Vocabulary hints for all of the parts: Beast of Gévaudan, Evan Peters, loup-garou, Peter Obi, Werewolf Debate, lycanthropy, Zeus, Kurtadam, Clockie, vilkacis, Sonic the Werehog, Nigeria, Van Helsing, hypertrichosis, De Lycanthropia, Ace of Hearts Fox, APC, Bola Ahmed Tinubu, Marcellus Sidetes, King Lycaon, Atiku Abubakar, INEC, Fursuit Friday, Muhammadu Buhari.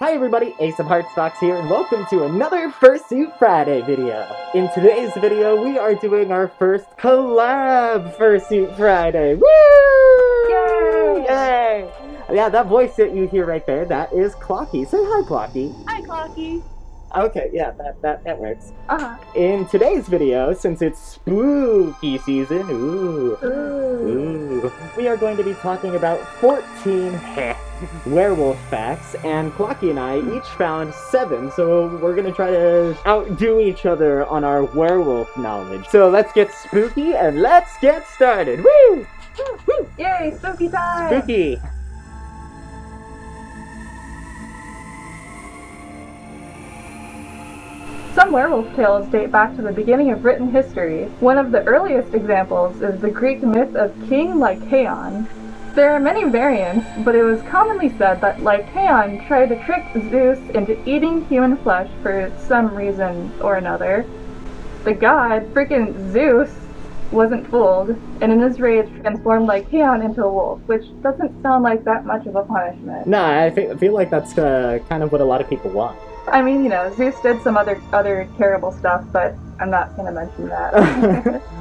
Hi everybody, Ace of Hearts Fox here, and welcome to another Fursuit Friday video! In today's video, we are doing our first collab Fursuit Friday! Woo! Yay! Yay! Yeah, that voice that you hear right there, that is Clockie. Say hi, Clockie! Hi, Clockie! Okay, yeah, that works. In today's video, since it's spooky season, we are going to be talking about 14 werewolf facts, and Clockie and I each found 7, so we're gonna try to outdo each other on our werewolf knowledge. So let's get spooky and let's get started! Woo! Woo! Yay, spooky time! Spooky! Some werewolf tales date back to the beginning of written history. One of the earliest examples is the Greek myth of King Lycaon. There are many variants, but it was commonly said that Lycaon tried to trick Zeus into eating human flesh for some reason or another. The god, freaking Zeus, wasn't fooled, and in his rage transformed Lycaon into a wolf, which doesn't sound like that much of a punishment. Nah, I feel like that's kind of what a lot of people want. I mean, you know, Zeus did some other terrible stuff, but I'm not going to mention that.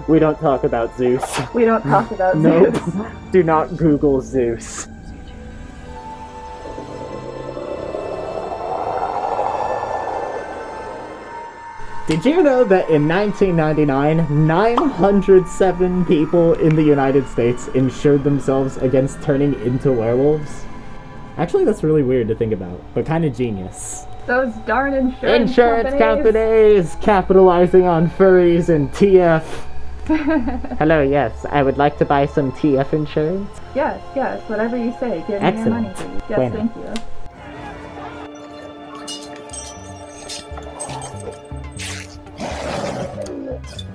We don't talk about Zeus. We don't talk about Zeus. Nope. Do not Google Zeus. Did you know that in 1999, 907 people in the United States insured themselves against turning into werewolves? Actually, that's really weird to think about, but kind of genius. Those darn insurance companies capitalizing on furries and TF. Hello, yes, I would like to buy some TF insurance. Yes, yes, whatever you say. Give me your money, please. Yes, bueno. Thank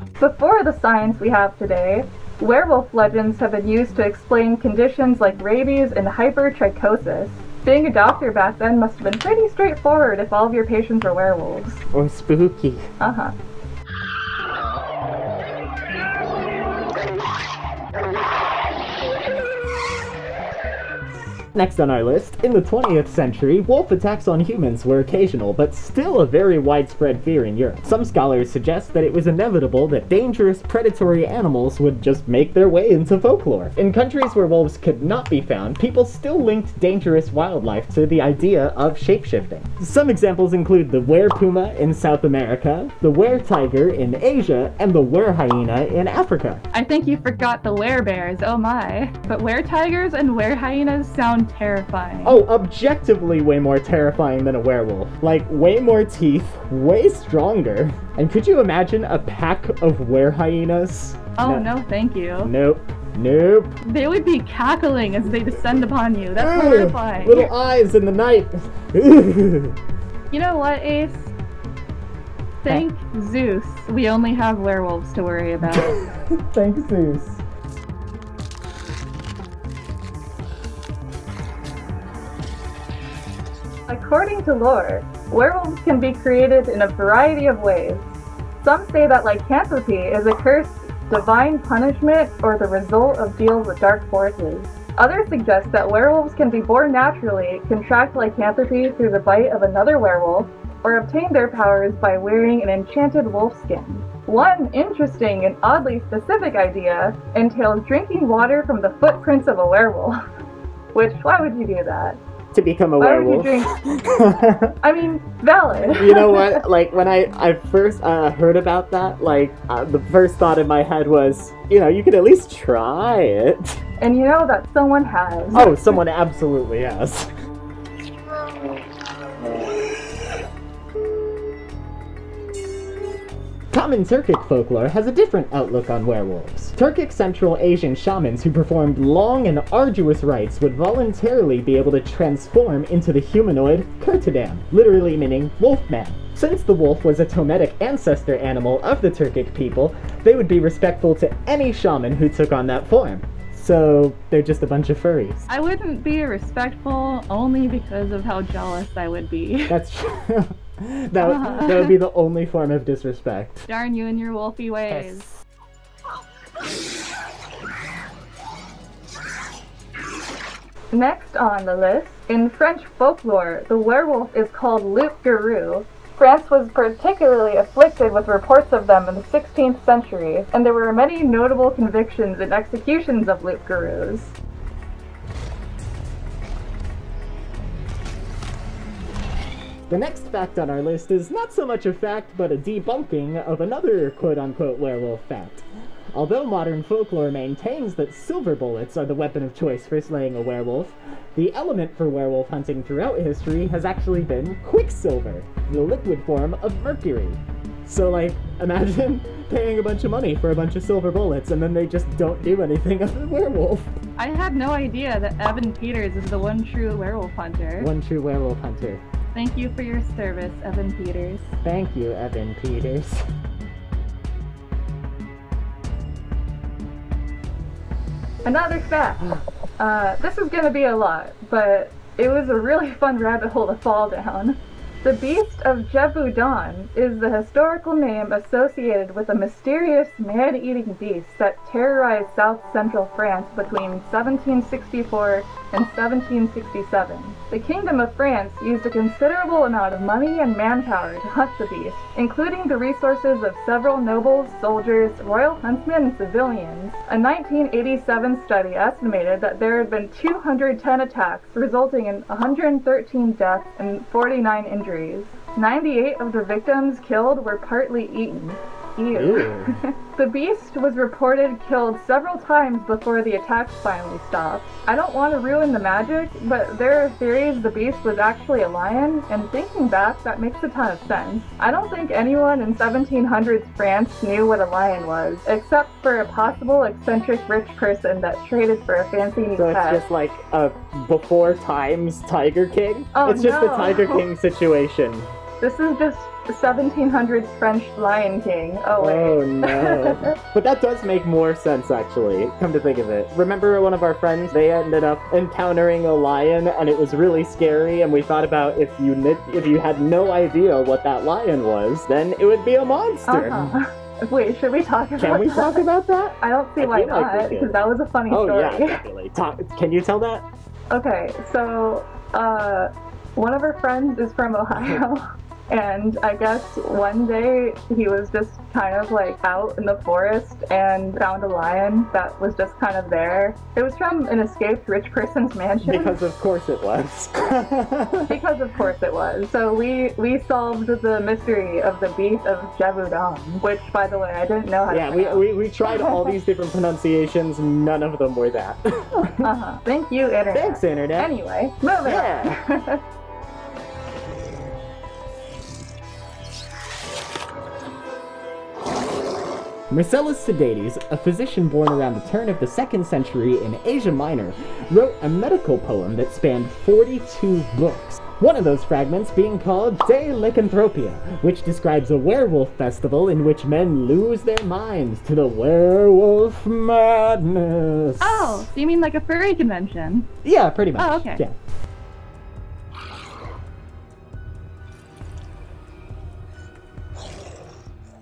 you. Before the science we have today, werewolf legends have been used to explain conditions like rabies and hypertrichosis. Being a doctor back then must have been pretty straightforward if all of your patients were werewolves. Or spooky. Uh-huh. Next on our list, in the 20th century, wolf attacks on humans were occasional, but still a very widespread fear in Europe. Some scholars suggest that it was inevitable that dangerous predatory animals would just make their way into folklore. In countries where wolves could not be found, people still linked dangerous wildlife to the idea of shapeshifting. Some examples include the werepuma in South America, the weretiger in Asia, and the werehyena in Africa. I think you forgot the werebears, oh my. But weretigers and werehyenas sound terrifying. Oh, objectively way more terrifying than a werewolf. Like, way more teeth, way stronger. And could you imagine a pack of werehyenas? Oh, no thank you. Nope. Nope. They would be cackling as they descend upon you. That's horrifying. Little eyes in the night. You know what, Ace? Thank Zeus. We only have werewolves to worry about. Thanks, Zeus. According to lore, werewolves can be created in a variety of ways. Some say that lycanthropy is a curse, divine punishment, or the result of deals with dark forces. Others suggest that werewolves can be born naturally, contract lycanthropy through the bite of another werewolf, or obtain their powers by wearing an enchanted wolf skin. One interesting and oddly specific idea entails drinking water from the footprints of a werewolf. Which, why would you do that? To become a werewolf. I mean, valid. You know what? Like, when I first heard about that, like, the first thought in my head was, you know, you could at least try it. And you know that someone has. Oh, someone absolutely has. Common Turkic folklore has a different outlook on werewolves. Turkic Central Asian shamans who performed long and arduous rites would voluntarily be able to transform into the humanoid Kurtadam, literally meaning wolfman. Since the wolf was a totemic ancestor animal of the Turkic people, they would be respectful to any shaman who took on that form. So, they're just a bunch of furries. I wouldn't be respectful only because of how jealous I would be. That's true. That would be the only form of disrespect. Darn you and your wolfy ways. Yes. Next on the list, in French folklore, the werewolf is called loup-garou. France was particularly afflicted with reports of them in the 16th century, and there were many notable convictions and executions of loup-garous. The next fact on our list is not so much a fact, but a debunking of another quote-unquote werewolf fact. Although modern folklore maintains that silver bullets are the weapon of choice for slaying a werewolf, the element for werewolf hunting throughout history has actually been quicksilver, the liquid form of mercury. So, like, imagine paying a bunch of money for a bunch of silver bullets and then they just don't do anything other than werewolf. I had no idea that Evan Peters is the one true werewolf hunter. One true werewolf hunter. Thank you for your service, Evan Peters. Thank you, Evan Peters. Another fact! This is gonna be a lot, but it was a really fun rabbit hole to fall down. The Beast of Gévaudan is the historical name associated with a mysterious man-eating beast that terrorized south-central France between 1764 and 1767. The Kingdom of France used a considerable amount of money and manpower to hunt the beast, including the resources of several nobles, soldiers, royal huntsmen, and civilians. A 1987 study estimated that there had been 210 attacks, resulting in 113 deaths and 49 injuries. 98 of the victims killed were partly eaten. Ew. The beast was reported killed several times before the attacks finally stopped. I don't want to ruin the magic, but there are theories the beast was actually a lion, and thinking back, that makes a ton of sense. I don't think anyone in 1700s France knew what a lion was, except for a possible eccentric rich person that traded for a fancy new pet. So it's just like a before times Tiger King? Oh, it's just the Tiger King situation. This is just the 1700s French Lion King. Oh, wait. Oh, no. But that does make more sense, actually, come to think of it. Remember one of our friends? They ended up encountering a lion, and it was really scary, and we thought about if you had no idea what that lion was, then it would be a monster. Uh-huh. Wait, should we talk about that? Can we talk about that? I don't see why not, because that was a funny story. Oh, yeah, definitely. Can you tell that? Okay, so, one of our friends is from Ohio. And I guess one day he was just kind of like out in the forest and found a lion that was just kind of there. It was from an escaped rich person's mansion. Because of course it was. Because of course it was. So we solved the mystery of the Beast of Gévaudan, which, by the way, I didn't know how to pronounce. we tried all these different pronunciations. None of them were that. Uh-huh. Thank you, Internet. Thanks, Internet. Anyway, moving on. Marcellus Sidetes, a physician born around the turn of the 2nd century in Asia Minor, wrote a medical poem that spanned 42 books, one of those fragments being called De Lycanthropia, which describes a werewolf festival in which men lose their minds to the werewolf madness. Oh, so you mean like a furry convention? Yeah, pretty much. Oh, okay. Yeah.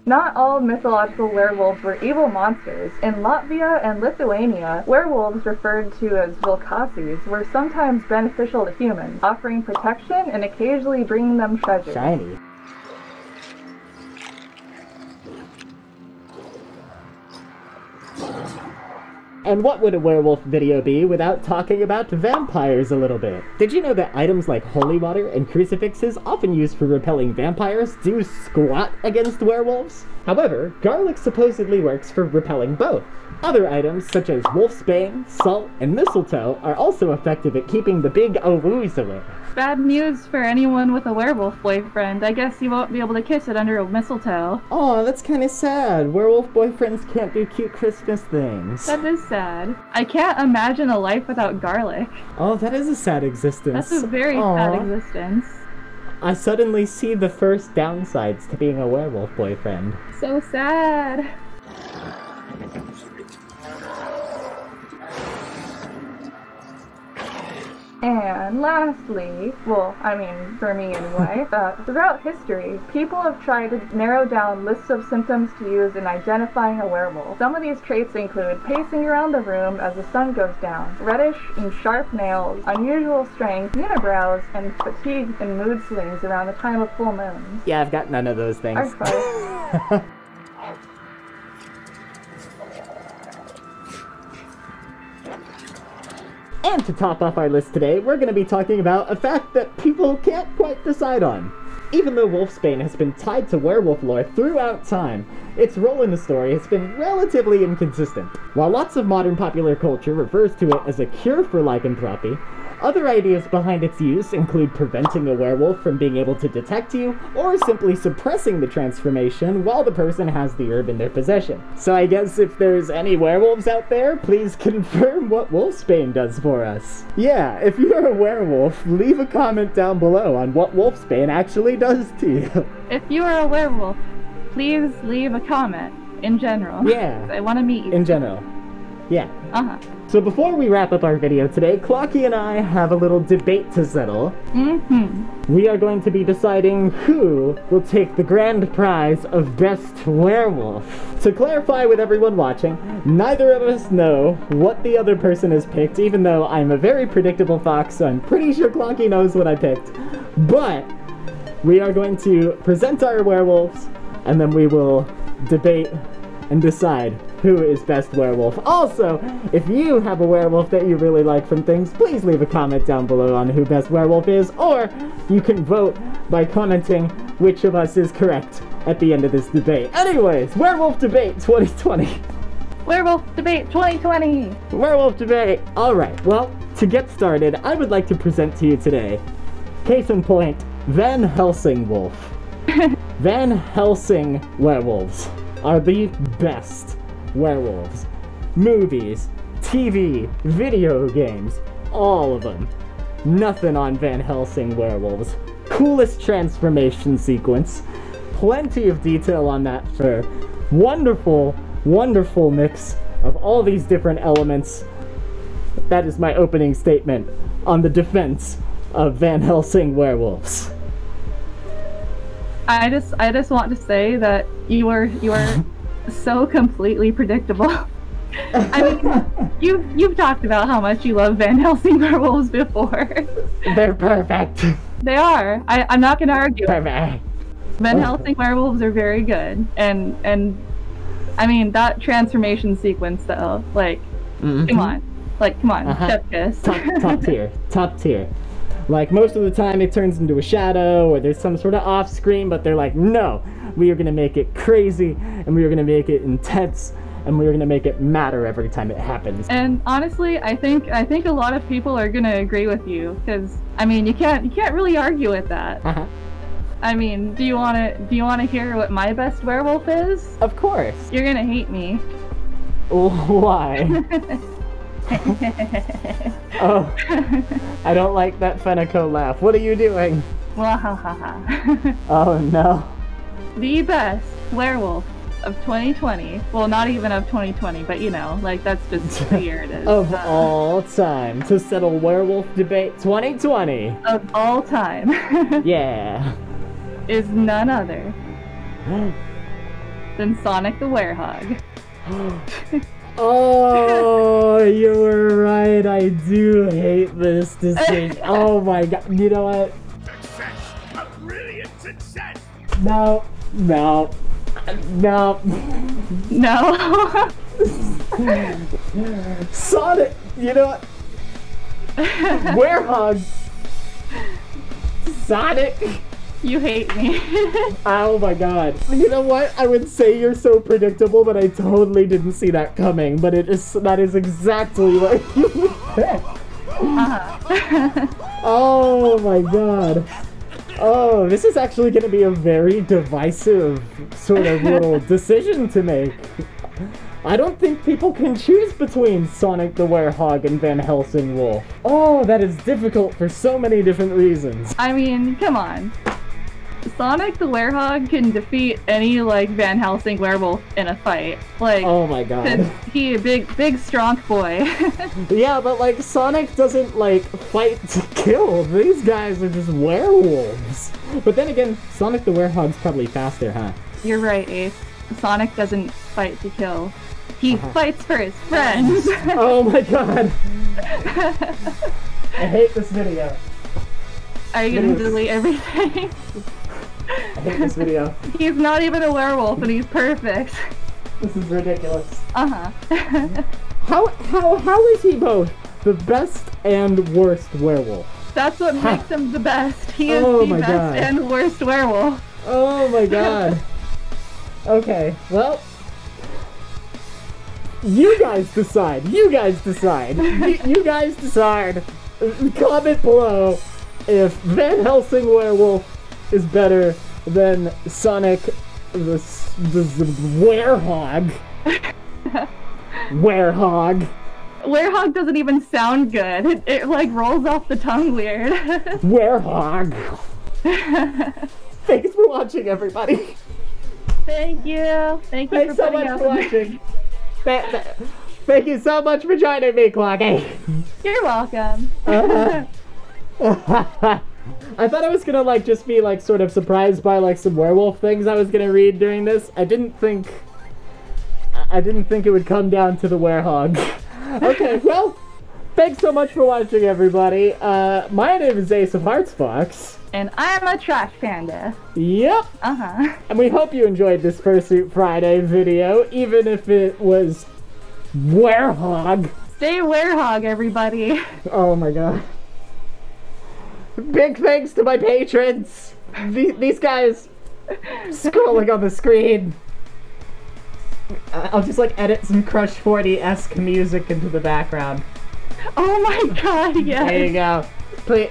Not all mythological werewolves were evil monsters. In Latvia and Lithuania, werewolves, referred to as vilkacis, were sometimes beneficial to humans, offering protection and occasionally bringing them treasure. Shiny. And what would a werewolf video be without talking about vampires a little bit? Did you know that items like holy water and crucifixes often used for repelling vampires do squat against werewolves? However, garlic supposedly works for repelling both. Other items such as wolf's bane, salt, and mistletoe are also effective at keeping the big owoos away. Bad news for anyone with a werewolf boyfriend. I guess you won't be able to kiss it under a mistletoe. Aw, that's kind of sad. Werewolf boyfriends can't do cute Christmas things. That is sad. I can't imagine a life without garlic. Oh, that is a sad existence. That's a very sad existence. I suddenly see the first downsides to being a werewolf boyfriend. So sad. And lastly, well, I mean, for me anyway, throughout history, people have tried to narrow down lists of symptoms to use in identifying a werewolf. Some of these traits include pacing around the room as the sun goes down, reddish and sharp nails, unusual strength, unibrows, and fatigue and mood swings around the time of full moons. Yeah, I've got none of those things. And to top off our list today, we're going to be talking about a fact that people can't quite decide on. Even though wolfsbane has been tied to werewolf lore throughout time, its role in the story has been relatively inconsistent. While lots of modern popular culture refers to it as a cure for lycanthropy, other ideas behind its use include preventing a werewolf from being able to detect you, or simply suppressing the transformation while the person has the herb in their possession. So I guess if there's any werewolves out there, please confirm what wolfsbane does for us. Yeah, if you're a werewolf, leave a comment down below on what wolfsbane actually does to you. If you are a werewolf, please leave a comment, in general. Yeah. I want to meet you. In general. Yeah. Uh-huh. So before we wrap up our video today, Clockie and I have a little debate to settle. Mm-hmm. We are going to be deciding who will take the grand prize of Best Werewolf. To clarify with everyone watching, neither of us know what the other person has picked, even though I'm a very predictable fox, so I'm pretty sure Clockie knows what I picked. But we are going to present our werewolves, and then we will debate and decide who is best werewolf. Also, if you have a werewolf that you really like from things, please leave a comment down below on who best werewolf is, or you can vote by commenting which of us is correct at the end of this debate. Anyways, werewolf debate 2020. Werewolf debate 2020. Werewolf debate. All right, well, to get started, I would like to present to you today, case in point, Van Helsing wolf. Van Helsing werewolves are the best werewolves. Movies, TV, video games, all of them. Nothing on Van Helsing werewolves. Coolest transformation sequence. Plenty of detail on that fur. Wonderful, wonderful mix of all these different elements. That is my opening statement on the defense of Van Helsing werewolves. I just want to say that you are so completely predictable. I mean, you've talked about how much you love Van Helsing werewolves before. They're perfect. They are. I'm not going to argue. Perfect. Van Helsing werewolves are very good, and I mean that transformation sequence though, like, come on, chef kiss. Top tier. Top tier. Like, most of the time it turns into a shadow, or there's some sort of off-screen, but they're like, no, we are going to make it crazy, and we are going to make it intense, and we are going to make it matter every time it happens. And honestly, I think a lot of people are going to agree with you, because, I mean, you can't really argue with that. Uh-huh. I mean, do you want to hear what my best werewolf is? Of course. You're going to hate me. Why? Oh, I don't like that Fenico laugh. What are you doing? Oh no. The best werewolf of 2020. Well, not even of 2020, but you know, like, that's just the year it is. Of all time. To settle werewolf debate 2020. Of all time. Yeah. Is none other than Sonic the Werehog. Oh, you were right. I do hate this decision. Oh my god. You know what? Success! A brilliant success! No. No. No. No. Sonic. You know what? Werehog. Sonic. You hate me. Oh my god. You know what? I would say you're so predictable, but I totally didn't see that coming. But that is exactly what you said. Oh my god. Oh, this is actually going to be a very divisive sort of little decision to make. I don't think people can choose between Sonic the Werehog and Van Helsing wolf. Oh, that is difficult for so many different reasons. I mean, come on. Sonic the Werehog can defeat any, like, Van Helsing werewolf in a fight. Like, oh my god. He a big strong boy. Yeah, but, like, Sonic doesn't, like, fight to kill. These guys are just werewolves. But then again, Sonic the Werehog's probably faster, huh? You're right, Ace. Sonic doesn't fight to kill. He fights for his friends. Oh my god. I hate this video. Are you gonna delete everything? I hate this video. He's not even a werewolf and he's perfect. This is ridiculous. Uh-huh. How is he both the best and worst werewolf? That's what makes him the best. He is the best and worst werewolf. Oh my god. Okay, well, you guys decide. You guys decide. You guys decide. Comment below if Van Helsing Werewolf is better than Sonic the Werehog. Werehog. Werehog doesn't even sound good. It like rolls off the tongue weird. Werehog. Thanks for watching, everybody. Thank you. Thank you so much for watching. Thank you so much for joining me, Clockie. You're welcome. I thought I was gonna like just be like sort of surprised by like some werewolf things I was gonna read during this. I didn't think it would come down to the werehog. Okay, well, thanks so much for watching, everybody. My name is Ace of Hearts Fox. And I'm a trash panda. Yep. Uh-huh. And we hope you enjoyed this Fursuit Friday video, even if it was werehog. Stay werehog, everybody. Oh my god. Big thanks to my patrons. These guys scrolling on the screen. I'll just like edit some Crush 40-esque music into the background. Oh my god, yes. There you go.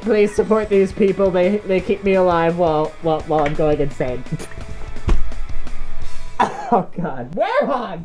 Please support these people. They keep me alive while I'm going insane. Oh god. Werehog!